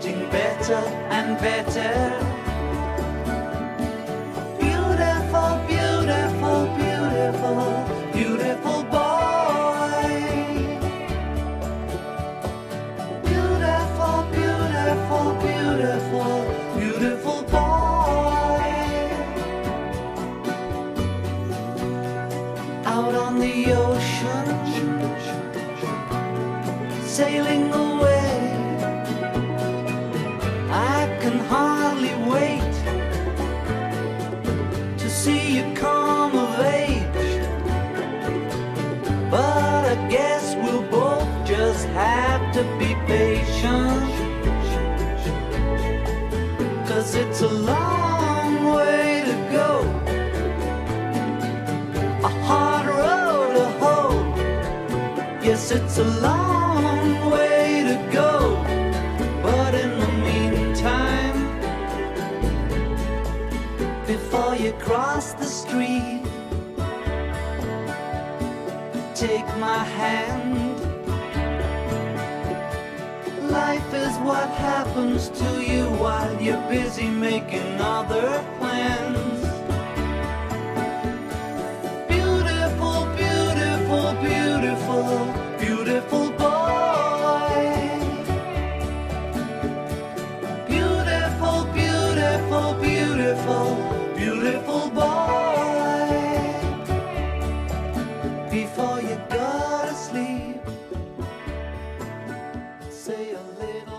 getting better and better. Beautiful, beautiful, beautiful, beautiful boy. Beautiful, beautiful, beautiful, beautiful boy. Out on the ocean, sailing away, I can hardly wait to see you come of age. But I guess we'll both just have to be patient, 'cause it's a long way to go, a hard road to hoe. Yes, it's a long way to go, but in the meantime, before you cross the street, take my hand. Life is what happens to you while you're busy making other plans. Beautiful, beautiful, beautiful, beautiful boy. Beautiful, beautiful, beautiful, beautiful boy. Before you go to sleep, say a little